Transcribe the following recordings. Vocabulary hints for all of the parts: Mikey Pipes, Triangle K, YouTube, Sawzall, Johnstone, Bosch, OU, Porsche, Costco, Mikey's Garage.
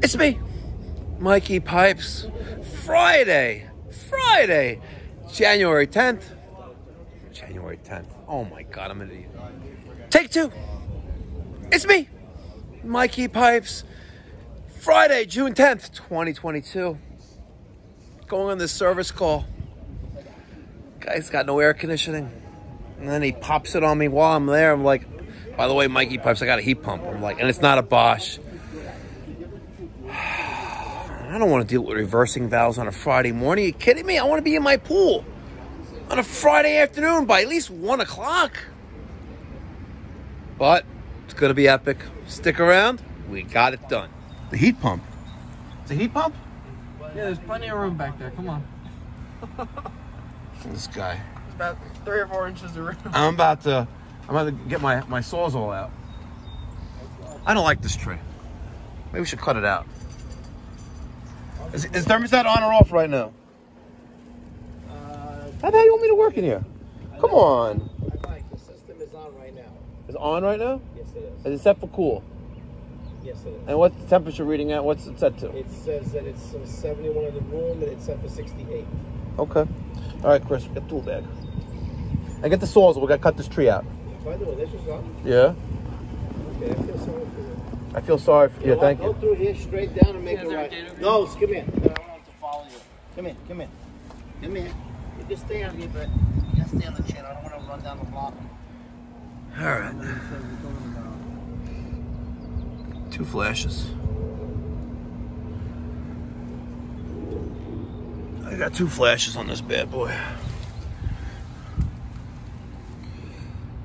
It's me, Mikey Pipes. Friday, January 10th. Oh my God, I'm an idiot. Take two. It's me, Mikey Pipes. Friday, June 10th, 2022. Going on this service call. Guy's got no air conditioning. And then he pops it on me while I'm there. I'm like, by the way, Mikey Pipes, I got a heat pump. I'm like, and it's not a Bosch. I don't want to deal with reversing valves on a Friday morning. Are you kidding me? I want to be in my pool on a Friday afternoon by at least 1 o'clock. But it's going to be epic. Stick around. We got it done. The heat pump. It's a heat pump? Yeah, there's plenty of room back there. Come on. This guy. It's about 3 or 4 inches of room. I'm about to get my sawzall out. I don't like this tree. Maybe we should cut it out. Is thermostat on or off right now? How the hell you want me to work in here? Come on. The system is on right now. It's on right now? Yes, it is. Is it set for cool? Yes, it is. And what's the temperature reading at? What's it set to? It says that it's 71 in the room and it's set for 68. Okay. All right, Chris, get the tool bag. And get the saws. We're going to cut this tree out. By the way, this is on? Yeah. Okay, I feel sorry for you. I feel sorry for you. Yeah, thank you. Go through here straight down and make it right. No, come here. I don't want to follow you. Come here. You can stay out here, but you got to stay on the chain. I don't want to run down the block. All right. 2 flashes. I got 2 flashes on this bad boy.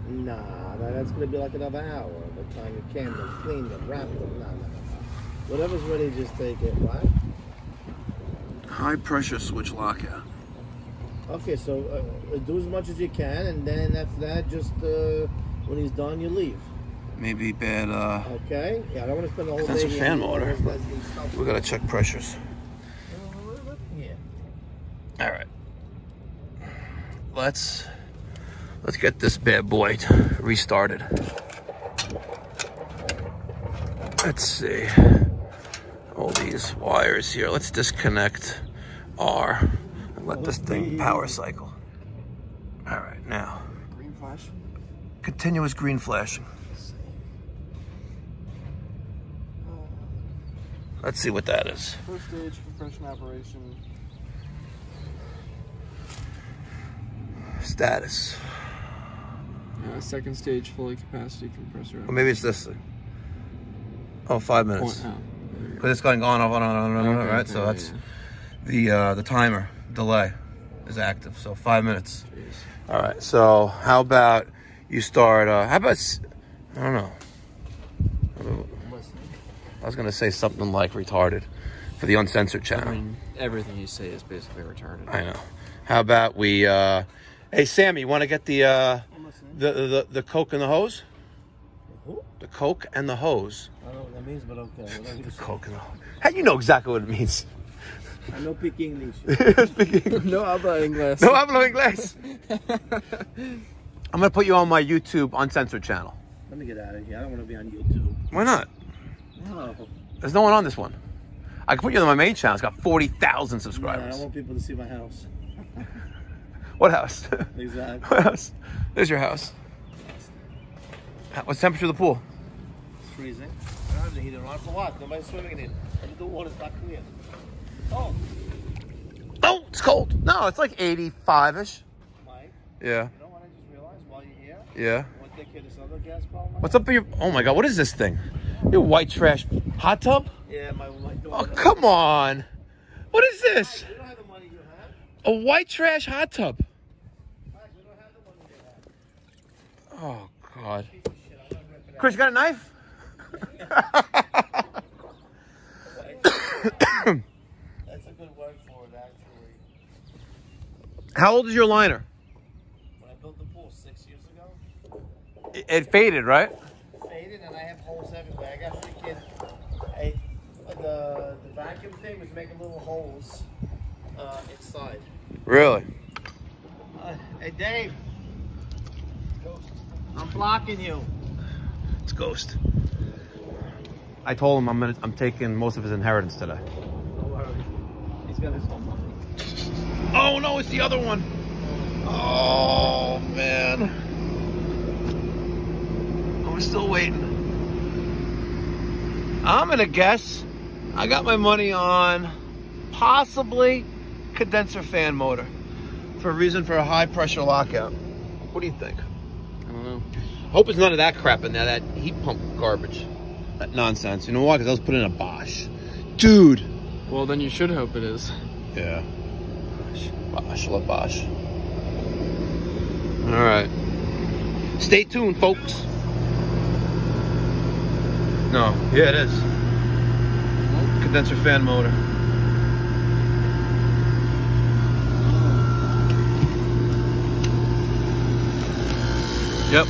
Nah, that's going to be like another hour. By the time you can, they'll clean them, wrap them. Nah. Whatever's ready, just take it, right? High pressure switch lockout. Okay, so do as much as you can, and then after that, just when he's done, you leave. Maybe bad. Okay. Yeah, I don't want to spend the whole day. That's a fan motor. We gotta check pressures. Yeah. All right. Let's get this bad boy restarted. Let's see. All these wires here. Let's disconnect R and let this thing power cycle. All right, now. Green flash. Continuous green flashing. Let's see what that is. First stage compression operation. Status. Second stage, fully capacity compressor. Or maybe it's this thing. Oh, 5 minutes. Because it's going on, okay, right? Okay, so that's the timer delay is active. So 5 minutes. Jeez. All right. So how about you start? How about I don't know. I was gonna say something like retarded for the uncensored channel. I mean, everything you say is basically retarded. I know. How about we? Hey, Sammy, you want to get the Coke and the hose? Who? The Coke and the hose. I don't know what that means, but okay. The Coke and the hose. How do you know exactly what it means? I know speak English. No hablo inglés. No hablo inglés. I'm going to put you on my YouTube uncensored channel. Let me get out of here. I don't want to be on YouTube. Why not? No. There's no one on this one. I can put you on my main channel. It's got 40,000 subscribers. Yeah, I want people to see my house. What house? Exactly. What house? There's your house. What's the temperature of the pool? It's freezing. I don't have the heater on. It's a lot. Nobody's swimming in it. And the water's not clear. Oh. Oh, it's cold. No, it's like 85-ish. Mike? Yeah. You know what I just realized while you're here? Yeah. I want to take care of this other gas problem. What's up with your... Oh, my God. What is this thing? Your white trash hot tub? Yeah, my daughter. Oh, come on. What is this? You don't have the money you have. A white trash hot tub. Oh, God. Chris, you got a knife? That's a good word for it, actually. How old is your liner? When I built the pool 6 years ago. It faded, right? It faded, and I have holes everywhere. I got freaking... The vacuum thing was making little holes inside. Really? Hey, Dave. I'm blocking you. It's Ghost. I told him I'm taking most of his inheritance today. He's got his own money. Oh no, it's the other one. Oh man. I'm still waiting. I'm gonna guess I got my money on possibly condenser fan motor for a reason for a high pressure lockout. What do you think? I don't know. Hope it's none of that crap in there, that heat pump garbage. That nonsense. You know why? Because I was put in a Bosch. Dude. Well, then you should hope it is. Yeah. Bosch. I love Bosch. All right. Stay tuned, folks. No. Yeah, it is. Condenser fan motor. Yep.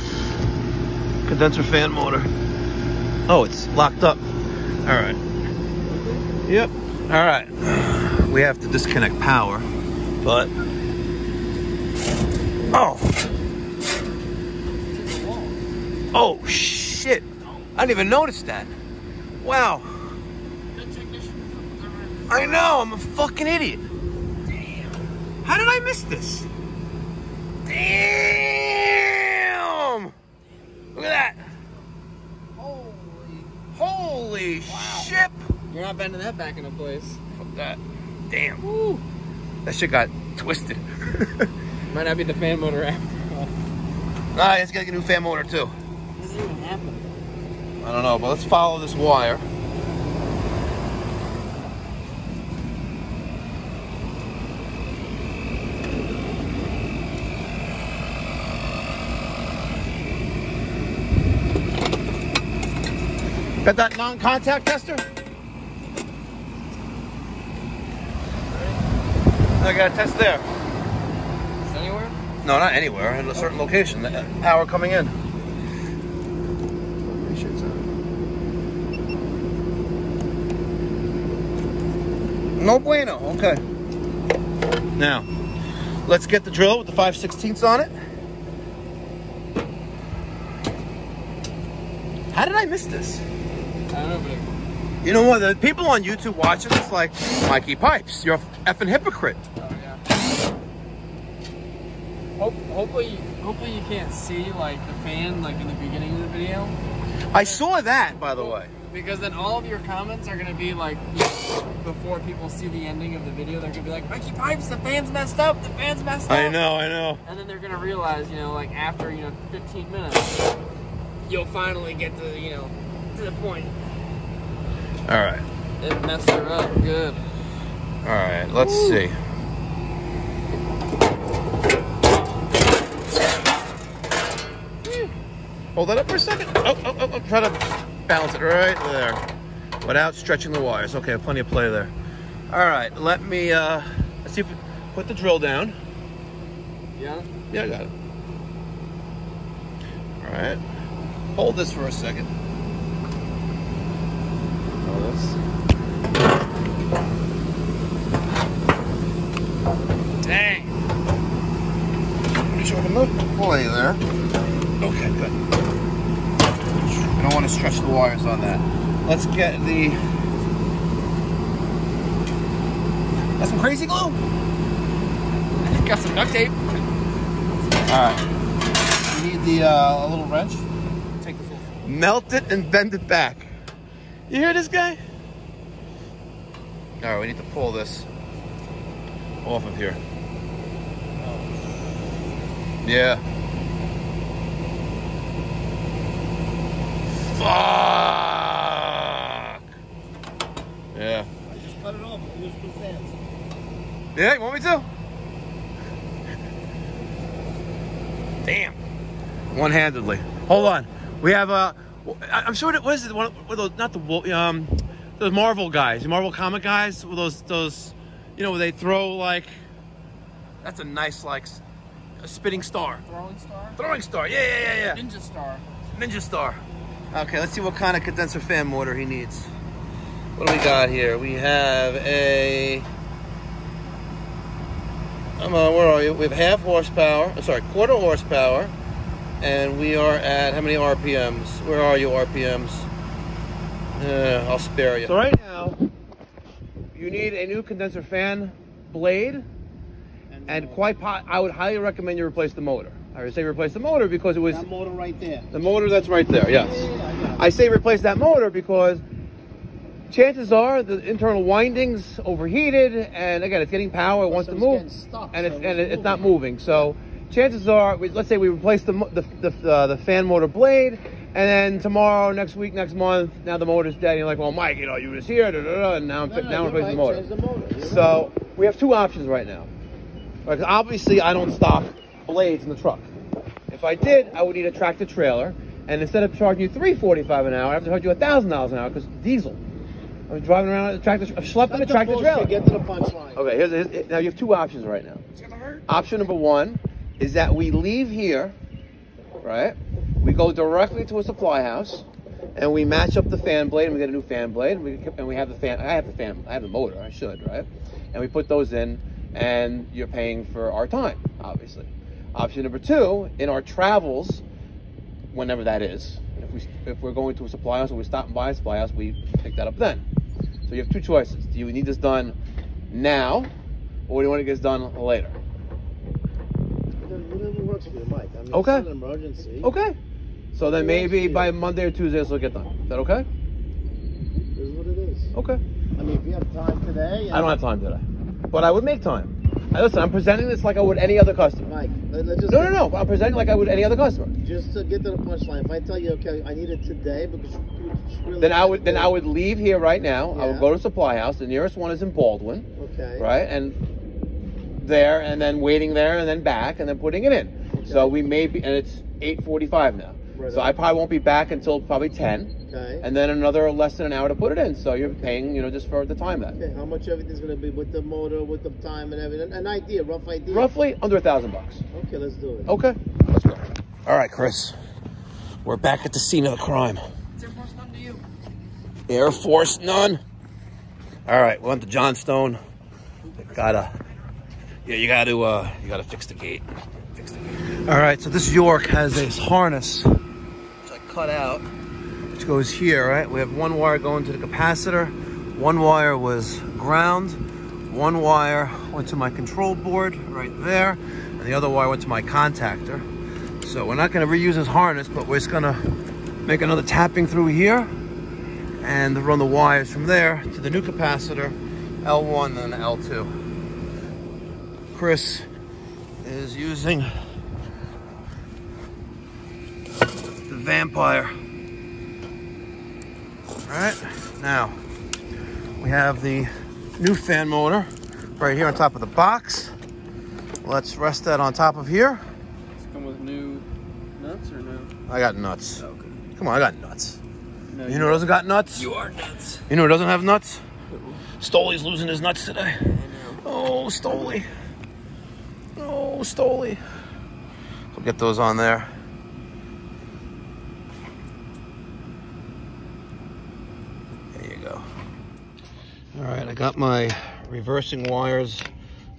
Condenser fan motor. Oh, it's locked up. All right. Yep. All right. We have to disconnect power, but... Oh. Oh, shit. I didn't even notice that. Wow. I know, I'm a fucking idiot. Damn. How did I miss this? Damn! Look at that. Holy wow. Shit. You're not bending that back into place. Fuck that. Damn. Woo. That shit got twisted. Might not be the fan motor after all. Nah, it's gotta get a new fan motor too. What does it even happen? I don't know, but let's follow this wire. Got that non-contact tester? I got a test there. It's anywhere? No, not anywhere. In a certain location. The power coming in. No bueno. Okay. Now, let's get the drill with the 5/16ths on it. How did I miss this? I don't know. You know what? The people on YouTube watching this like, Mikey Pipes, you're an effing hypocrite. Oh, yeah. Hopefully you can't see like the fan like in the beginning of the video. I saw that, by the way. Because then all of your comments are going to be like, before people see the ending of the video, they're going to be like, Mikey Pipes, the fan's messed up, the fan's messed up. I know, I know. And then they're going to realize, you know, like after, you know, 15 minutes. You'll finally get to, you know, to the point. All right. It messed her up good. All right, let's Ooh. See. Hold that up for a second. Oh, try to balance it right there without stretching the wires. Okay, plenty of play there. All right, let me, let's see if we put the drill down. Yeah? Yeah, I got it. All right. Hold this for a second. Hold this. Dang. Pretty sure enough play there. Okay, good. I don't want to stretch the wires on that. Let's get the... Got some crazy glue? Got some duct tape. Alright. We need the a little wrench. Melt it and bend it back. You hear this guy? All right, we need to pull this off of here. Yeah. Fuck. Yeah. I just cut it off with those two fans. Yeah, you want me to? Damn. One-handedly. Hold on. We have a, I'm sure that, what is it? One of those, not the, those Marvel guys, the Marvel comic guys, with those, you know, where they throw like, that's a nice, like, a spitting star. Throwing star? Throwing star, yeah. Ninja star. Ninja star. Okay, let's see what kind of condenser fan motor he needs. What do we got here? We have a, come on, where are you? We have half horsepower, I'm sorry, quarter horsepower. And we are at how many RPMs? Where are you, RPMs? I'll spare you. So right now, you need a new condenser fan blade, and I would highly recommend you replace the motor. I would say replace the motor because it was... That motor right there. The motor that's right there, yes. Yeah. I say replace that motor because chances are the internal winding's overheated, and again, it's getting power, it wants to move, and it's not moving. So chances are, let's say we replace the fan motor blade, and then tomorrow, next week, next month, now the motor's dead, and you're like, well, Mike, you know, you were just here, and now I'm replacing the motor. So we have two options right now. Right, obviously, I don't stock blades in the truck. If I did, I would need a tractor trailer, and instead of charging you $3.45 an hour, I have to charge you $1,000 an hour because diesel. I was driving around a tractor, schlepping a tractor trailer. Get to the punchline. Okay, here's now you have two options right now. It's gonna hurt. Option number one is that we leave here, right? We go directly to a supply house, and we match up the fan blade, and we get a new fan blade, and we have the fan. I have the motor. I should, right? And we put those in, and you're paying for our time, obviously. Option number two, in our travels, whenever that is, if we're going to a supply house or we stop and buy a supply house, we pick that up then. So you have two choices. Do you need this done now, or do you want to get this done later? Whatever works for you, Mike. I mean, okay. It's not an emergency. Okay. So then maybe by Monday or Tuesday this will get done. Is that okay? It is what it is. Okay. I mean, if you have time today... I don't have time today. But I would make time. Listen, I'm presenting this like I would any other customer. Mike, let's just... No. I'm presenting like I would any other customer. Just to get to the punchline. If I tell you, okay, I need it today because... Really then I would leave here right now. Yeah. I would go to supply house. The nearest one is in Baldwin. Okay. Right? And there, and then waiting there, and then back, and then putting it in. Okay. So we may be... And it's 8:45 now. Right, so I probably won't be back until probably 10. Okay. And then another less than an hour to put it in. So you're paying, you know, just for the time that. Okay. How much everything's going to be with the motor, with the time and everything? An idea, rough idea. Roughly under $1,000. Okay, let's do it. Okay. Let's go. All right, Chris. We're back at the scene of the crime. It's Air Force None to you. Air Force None. All right, we went to Johnstone. You gotta fix the gate. All right, so this York has this harness which I cut out, which goes here, right? We have one wire going to the capacitor, one wire was ground, one wire went to my control board right there, and the other wire went to my contactor. So we're not gonna reuse this harness, but we're just gonna make another tapping through here and run the wires from there to the new capacitor, L1 and L2. Chris is using the Vampire. All right, now we have the new fan motor right here on top of the box. Let's rest that on top of here. Does it come with new nuts or no? I got nuts. Oh, okay. Come on, I got nuts. No, you know who doesn't got nuts? You are nuts. You know who doesn't have nuts? Stoley's losing his nuts today. I know. Oh, Stoley. Oh, Stoley. We'll get those on there. There you go. All right, I got my reversing wires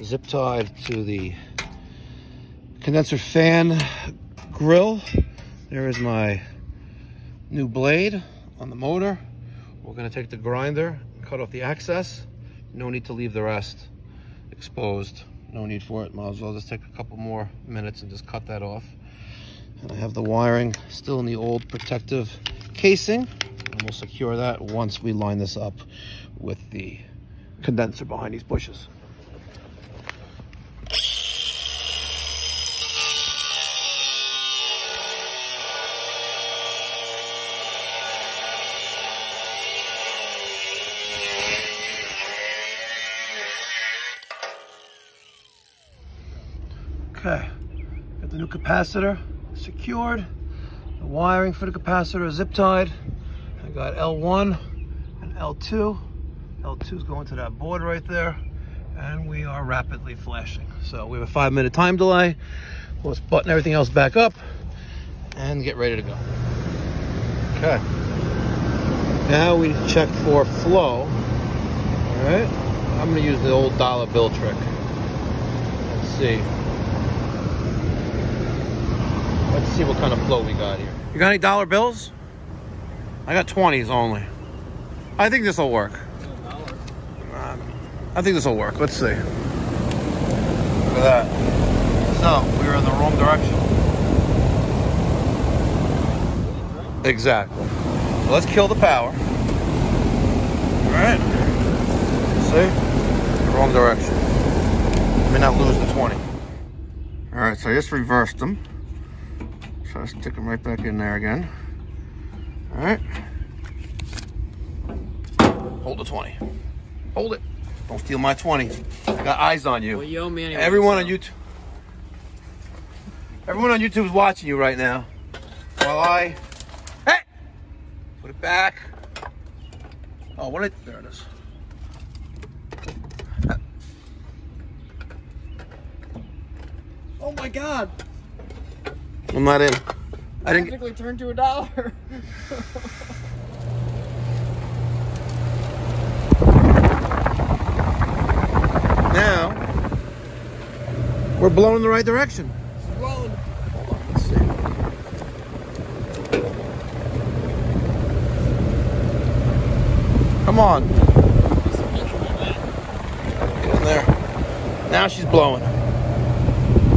zip tied to the condenser fan grill. There is my new blade on the motor. We're gonna take the grinder, cut off the excess. No need to leave the rest exposed. No need for it. Might as well just take a couple more minutes and just cut that off. And I have the wiring still in the old protective casing, and we'll secure that once we line this up with the condenser behind these bushes. Okay, got the new capacitor secured, the wiring for the capacitor is zip tied. I got L1 and L2. L2 is going to that board right there, and we are rapidly flashing. So we have a 5-minute time delay. Let's button everything else back up and get ready to go. Okay, now we check for flow. All right, I'm going to use the old dollar bill trick. Let's see. Let's see what kind of flow we got here. You got any dollar bills? I got 20s only. I think this will work. I think this will work. Let's see. Look at that. So, we were in the wrong direction. Exactly. Let's kill the power. Alright. See? Wrong direction. May not lose the 20. Alright, so I just reversed them. So I stick them right back in there again. Alright. Hold the 20. Hold it. Don't steal my 20. I got eyes on you. Well, you owe me anyway, everyone on YouTube. Everyone on YouTube is watching you right now. While I hey! Put it back. Oh, what? There it is. Oh my God! I'm not in. I didn't technically turn to $1. Now we're blowing in the right direction. It's blowing. Hold on, let's see. Come on. Get in there. Now she's blowing.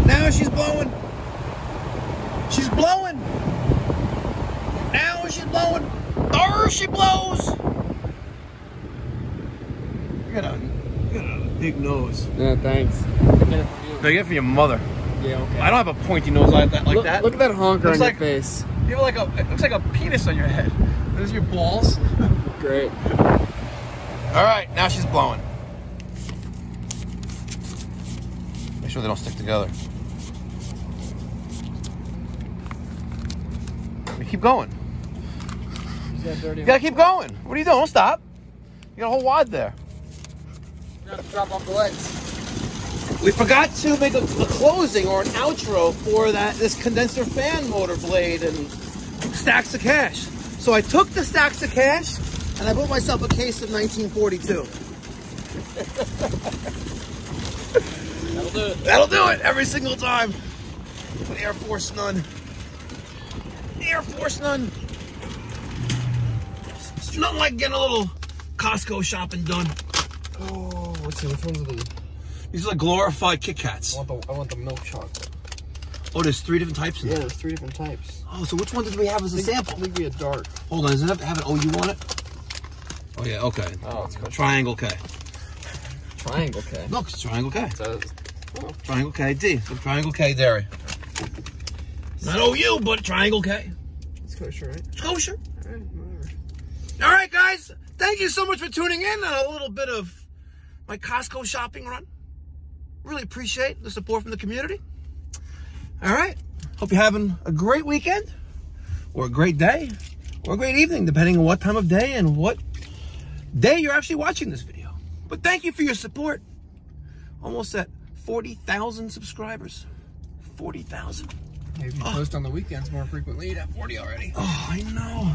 Now she's blowing. She's blowing. Now she's blowing. Oh, she blows. You got a big nose. Yeah, thanks. They get it for your mother. Yeah, okay. I don't have a pointy nose like that. Look at that honker on your face. You have like a. It looks like a penis on your head. Those are your balls. Great. All right, now she's blowing. Make sure they don't stick together. We keep going. You gotta keep going. What are you doing? Don't stop. You got a whole wad there. You gotta drop off the legs. We forgot to make a closing or an outro for this condenser fan motor blade and stacks of cash. So I took the stacks of cash and I bought myself a case of 1942. That'll do it. That'll do it every single time. With Air Force none. Air Force none. It's nothing like getting a little Costco shopping done. Oh, let's see, which ones are these? These are like glorified Kit Kats. I want the milk chocolate. Oh, there's 3 different types in there? Yeah, there's 3 different types. Oh, so which one did we have as a sample? I think we had dark. Hold on, does it have an OU on it? Oh, yeah, okay. Oh, it's called Triangle K. Triangle K? Look, it's Triangle K. So, oh. Triangle K D. So Triangle K dairy. Not OU, but Triangle K. It's kosher, right? It's kosher. All right, whatever. All right, guys. Thank you so much for tuning in on a little bit of my Costco shopping run. Really appreciate the support from the community. All right. Hope you're having a great weekend or a great day or a great evening, depending on what time of day and what day you're actually watching this video. But thank you for your support. Almost at 40,000 subscribers. 40,000. If you post on the weekends more frequently, you'd have 40 already. Oh, I know.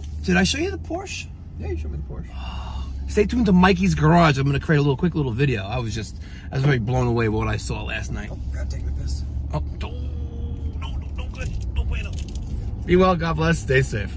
Oh, did I show you the Porsche? Yeah, you showed me the Porsche. Oh, stay tuned to Mikey's Garage. I'm going to create a quick little video. I was very blown away by what I saw last night. Oh, God, take the piss. Oh, no, no, no, good. No bueno. Be well, God bless, stay safe.